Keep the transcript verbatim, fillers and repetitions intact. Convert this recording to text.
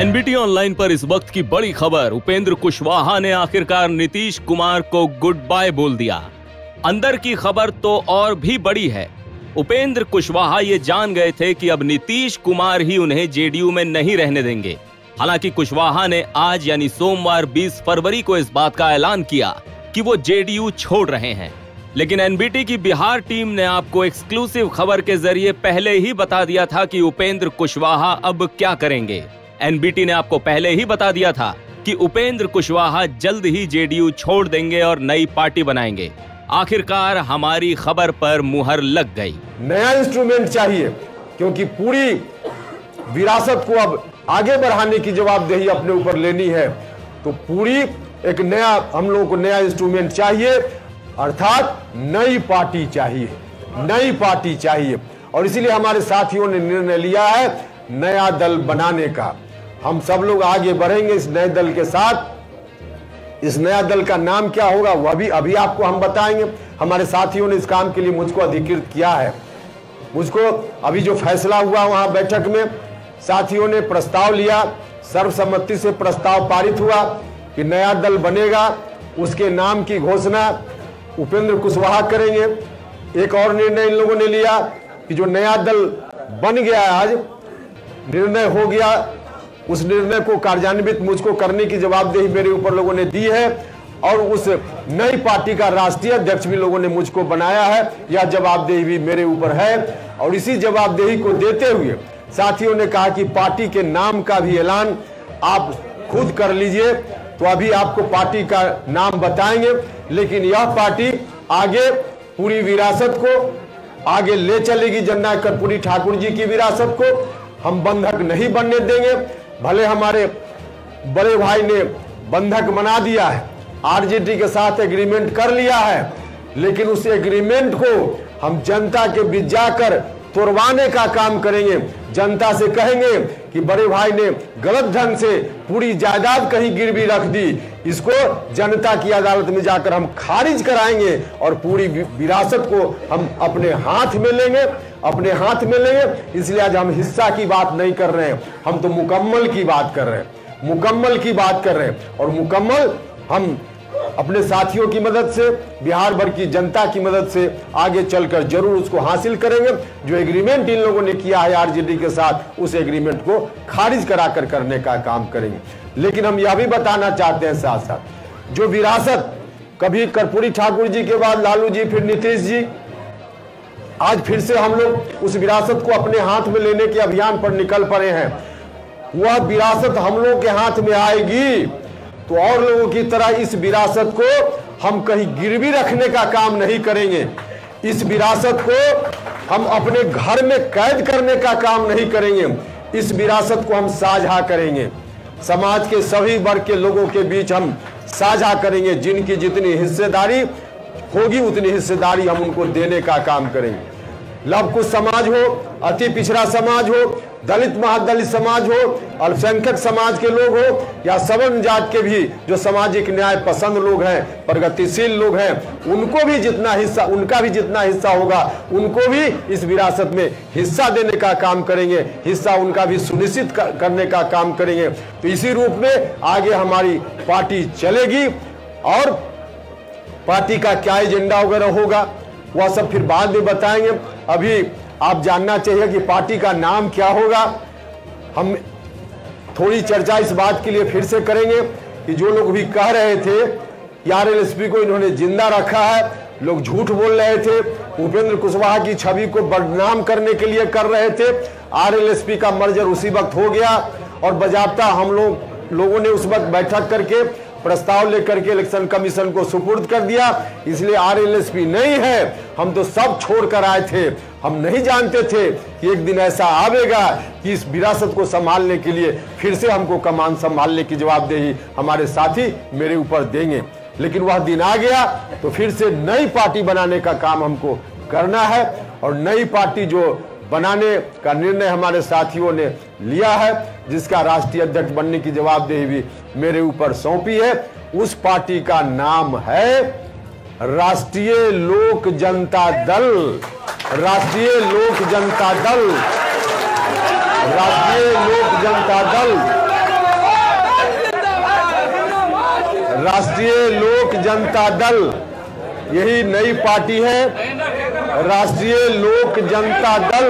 NBT online पर इस वक्त की बड़ी खबर, उपेंद्र कुशवाहा ने आखिरकार नीतीश कुमार को गुड बाय बोल दिया। अंदर की खबर तो और भी बड़ी है। उपेंद्र कुशवाहा ये जान गए थे कि अब नीतीश कुमार ही उन्हें जेडीयू में नहीं रहने देंगे। हालांकि कुशवाहा ने आज यानी सोमवार बीस फरवरी को इस बात का ऐलान किया कि वो जेडीयू छोड़ रहे हैं, लेकिन एनबीटी की बिहार टीम ने आपको एक्सक्लूसिव खबर के जरिए पहले ही बता दिया था कि उपेंद्र कुशवाहा अब क्या करेंगे। एनबीटी ने आपको पहले ही बता दिया था कि उपेंद्र कुशवाहा जल्द ही जेडीयू छोड़ देंगे और नई पार्टी बनाएंगे। आखिरकार हमारी खबर पर मुहर लग गई। नया इंस्ट्रूमेंट चाहिए, क्योंकि पूरी विरासत को अब आगे बढ़ाने की जवाबदेही अपने ऊपर लेनी है, तो पूरी एक नया हम लोगों को नया इंस्ट्रूमेंट चाहिए, अर्थात नई पार्टी चाहिए, नई पार्टी चाहिए। और इसीलिए हमारे साथियों ने निर्णय लिया है नया दल बनाने का। हम सब लोग आगे बढ़ेंगे इस नए दल के साथ। इस नया दल का नाम क्या होगा वह भी अभी आपको हम बताएंगे। हमारे साथियों ने इस काम के लिए मुझको अधिकृत किया है। मुझको अभी जो फैसला हुआ वहां बैठक में साथियों ने प्रस्ताव लिया, सर्वसम्मति से प्रस्ताव पारित हुआ कि नया दल बनेगा, उसके नाम की घोषणा उपेंद्र कुशवाहा करेंगे। एक और निर्णय इन लोगों ने लिया कि जो नया दल बन गया है, आज निर्णय हो गया, उस निर्णय को कार्यान्वित मुझको करने की जवाबदेही मेरे ऊपर लोगों ने दी है, और उस नई पार्टी का राष्ट्रीय अध्यक्ष भी लोगों ने मुझको बनाया है। यह जवाबदेही भी मेरे ऊपर है, और इसी जवाबदेही को देते हुए साथियों ने कहा कि पार्टी के नाम का भी ऐलान आप खुद कर लीजिए। तो अभी आपको पार्टी का नाम बताएंगे, लेकिन यह पार्टी आगे पूरी विरासत को आगे ले चलेगी। जननायक कर्पूरी ठाकुर जी की विरासत को हम बंधक नहीं बनने देंगे। भले हमारे बड़े भाई ने बंधक बना दिया है, आरजेडी के साथ एग्रीमेंट कर लिया है, लेकिन उस एग्रीमेंट को हम जनता के बीच जाकर तोड़वाने का काम करेंगे। जनता से कहेंगे कि बड़े भाई ने गलत ढंग से पूरी जायदाद कहीं गिरवी रख दी, इसको जनता की अदालत में जाकर हम खारिज कराएंगे, और पूरी विरासत को हम अपने हाथ में लेंगे, अपने हाथ में लेंगे। इसलिए आज हम हिस्सा की बात नहीं कर रहे हैं, हम तो मुकम्मल की बात कर रहे हैं, मुकम्मल की बात कर रहे हैं। और मुकम्मल हम अपने साथियों की मदद से, बिहार भर की जनता की मदद से आगे चलकर जरूर उसको हासिल करेंगे। जो एग्रीमेंट इन लोगों ने किया है आरजेडी के साथ, उस एग्रीमेंट को खारिज कराकर करने का काम करेंगे। लेकिन हम यह भी बताना चाहते हैं साथ साथ, जो विरासत कभी कर्पूरी ठाकुर जी के बाद लालू जी, फिर नीतीश जी, आज फिर से हम लोग उस विरासत को अपने हाथ में लेने के अभियान पर निकल पड़े हैं। वह विरासत हम लोग के हाथ में आएगी तो और लोगों की तरह इस विरासत को हम कहीं गिरवी रखने का काम नहीं करेंगे। इस विरासत को हम अपने घर में कैद करने का काम नहीं करेंगे। इस विरासत को हम साझा करेंगे, समाज के सभी वर्ग के लोगों के बीच हम साझा करेंगे। जिनकी जितनी हिस्सेदारी होगी उतनी हिस्सेदारी हम उनको देने का काम करेंगे। लवकुश समाज हो, अति पिछड़ा समाज हो, दलित महादलित समाज हो, अल्पसंख्यक समाज के लोग हो, या सवर्ण जात के भी जो सामाजिक न्याय पसंद लोग हैं, प्रगतिशील लोग हैं, उनको भी जितना हिस्सा उनका भी जितना हिस्सा होगा उनको भी इस विरासत में हिस्सा देने का काम करेंगे, हिस्सा उनका भी सुनिश्चित करने का काम करेंगे। तो इसी रूप में आगे हमारी पार्टी चलेगी, और पार्टी का क्या एजेंडा वगैरह होगा वह सब फिर बाद में बताएंगे। अभी आप जानना चाहिए कि पार्टी का नाम क्या होगा। हम थोड़ी चर्चा इस बात के लिए फिर से करेंगे कि जो लोग भी कह रहे थे कि आरएलएसपी को इन्होंने जिंदा रखा है, लोग झूठ बोल रहे थे, उपेंद्र कुशवाहा की छवि को बदनाम करने के लिए कर रहे थे। आरएलएसपी का मर्जर उसी वक्त हो गया, और बजाबता हम लोग लोगों ने उस वक्त बैठक करके प्रस्ताव लेकर के इलेक्शन कमीशन को सुपुर्द कर दिया। इसलिए आरएलएसपी नहीं है। हम तो सब छोड़कर आए थे, हम नहीं जानते थे कि एक दिन ऐसा आवेगा कि इस विरासत को संभालने के लिए फिर से हमको कमान संभालने की जवाबदेही हमारे साथी मेरे ऊपर देंगे। लेकिन वह दिन आ गया, तो फिर से नई पार्टी बनाने का काम हमको करना है, और नई पार्टी जो बनाने का निर्णय हमारे साथियों ने लिया है, जिसका राष्ट्रीय अध्यक्ष बनने की जवाबदेही भी मेरे ऊपर सौंपी है, उस पार्टी का नाम है राष्ट्रीय लोक जनता दल। राष्ट्रीय लोक जनता दल, राष्ट्रीय लोक जनता दल। राष्ट्रीय लोक जनता दल यही नई पार्टी है, राष्ट्रीय लोक जनता दल।